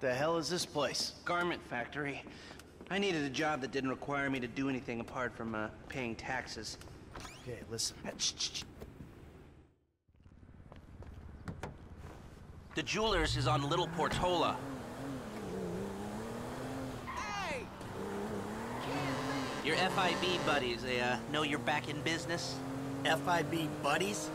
The hell is this place? Garment factory. I needed a job that didn't require me to do anything apart from paying taxes. Okay, listen. The jeweler's is on Little Portola. Hey! Your FIB buddies, they know you're back in business? FIB buddies?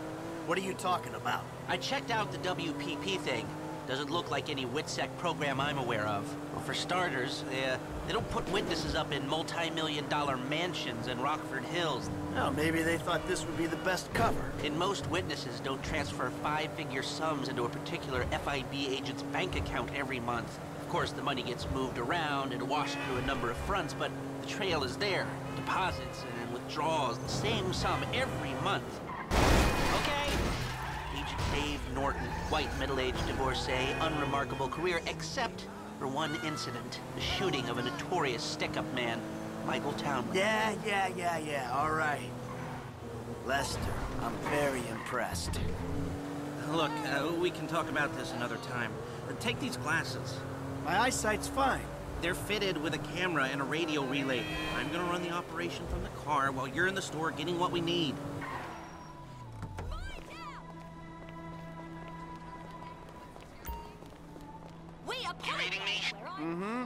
What are you talking about? I checked out the WPP thing. Doesn't look like any WITSEC program I'm aware of. For starters, they don't put witnesses up in multi-million-dollar mansions in Rockford Hills. Well, maybe they thought this would be the best cover. And most witnesses don't transfer five-figure sums into a particular FIB agent's bank account every month. Of course, the money gets moved around and washed through a number of fronts, but the trail is there. Deposits and withdrawals, the same sum every month. Dave Norton, white, middle-aged divorcee, unremarkable career, except for one incident, the shooting of a notorious stick-up man, Michael Townley. Yeah, all right. Lester, I'm very impressed. Look, we can talk about this another time. Take these glasses. My eyesight's fine. They're fitted with a camera and a radio relay. I'm gonna run the operation from the car while you're in the store getting what we need. Mm-hmm.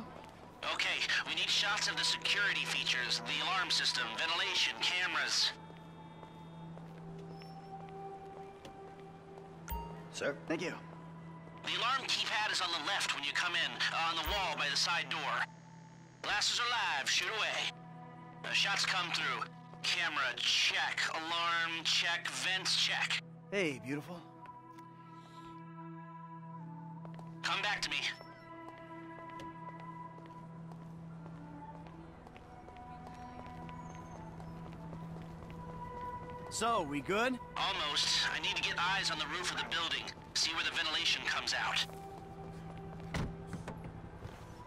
Okay, we need shots of the security features, the alarm system, ventilation, cameras. Sir, thank you. The alarm keypad is on the left when you come in, on the wall by the side door. Glasses are live, shoot away. Shots come through. Camera, check. Alarm, check. Vents, check. Hey, beautiful. Come back to me. So, we good? Almost. I need to get eyes on the roof of the building. See where the ventilation comes out.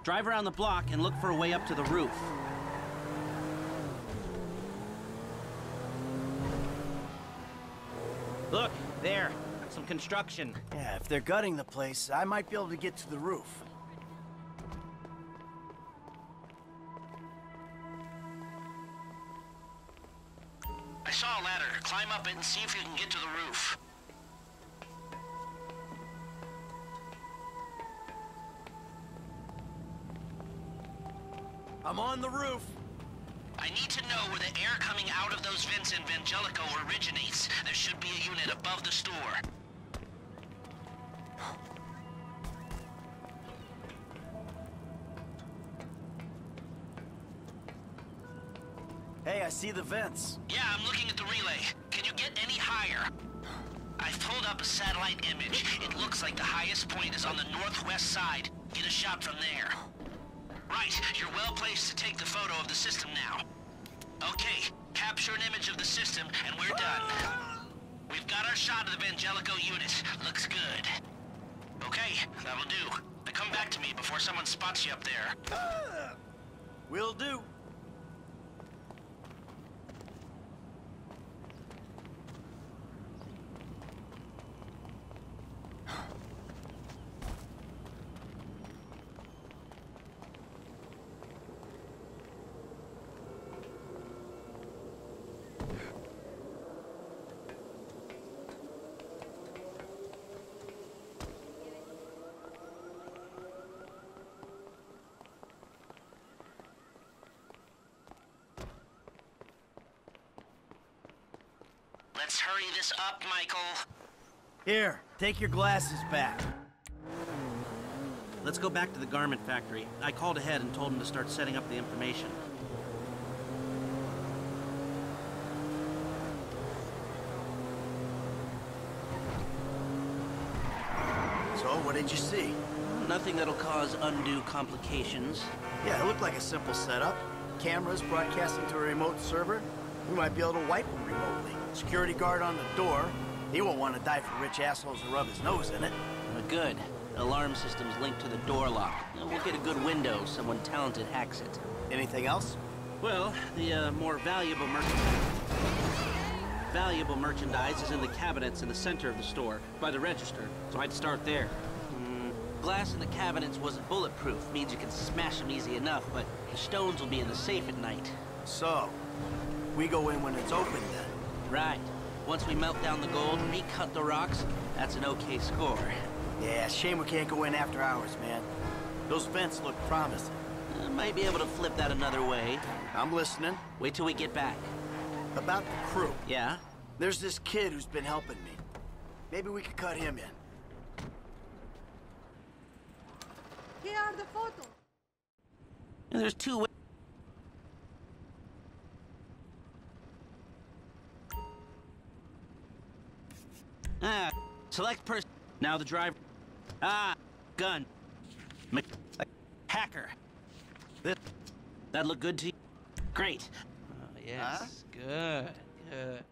Drive around the block and look for a way up to the roof. Look, there. Some construction. Yeah, if they're gutting the place, I might be able to get to the roof. I saw a ladder. Climb up it and see if you can get to the roof. I'm on the roof. I need to know where the air coming out of those vents in Vangelico originates. There should be a unit above the store. Hey, I see the vents. Yeah, I'm looking at the relay. Can you get any higher? I've pulled up a satellite image. It looks like the highest point is on the northwest side. Get a shot from there. Right, you're well placed to take the photo of the system now. Okay, capture an image of the system and we're done. We've got our shot of the Vangelico unit. Looks good. Okay, that'll do. Now come back to me before someone spots you up there. Will do. Let's hurry this up, Michael. Here, take your glasses back. Let's go back to the garment factory. I called ahead and told him to start setting up the information. So, what did you see? Nothing that'll cause undue complications. Yeah, it looked like a simple setup. Cameras broadcasting to a remote server. We might be able to wipe them remotely. Security guard on the door. He won't want to die for rich assholes to rub his nose in it. Good. The alarm system's linked to the door lock. We'll get a good window. Someone talented hacks it. Anything else? Well, the more valuable merchandise is in the cabinets in the center of the store, by the register, so I'd start there. glass in the cabinets wasn't bulletproof. Means you can smash them easy enough, but the stones will be in the safe at night. So, we go in when it's open, then? Right. Once we melt down the gold and recut the rocks, that's an okay score. Yeah, shame we can't go in after hours, man. Those vents look promising. Might be able to flip that another way. I'm listening. Wait till we get back. About the crew. Yeah? There's this kid who's been helping me. Maybe we could cut him in. Here are the photos. There's two ways. Select person. Now the driver. Gun. Hacker. This. That look good to you? Great. Yes. Good. Good.